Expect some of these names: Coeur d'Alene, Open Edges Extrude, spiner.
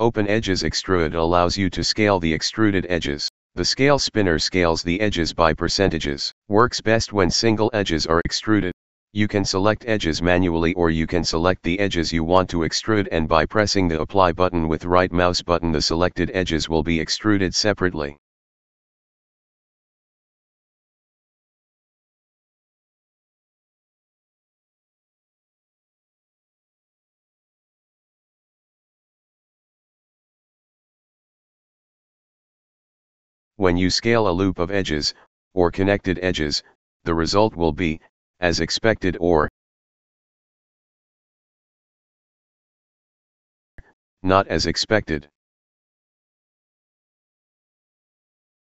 Open Edges Extrude allows you to scale the extruded edges. The scale spinner scales the edges by percentages. Works best when single edges are extruded. You can select edges manually, or you can select the edges you want to extrude, and by pressing the apply button with right mouse button, the selected edges will be extruded separately. When you scale a loop of edges, or connected edges, the result will be, as expected or not as expected.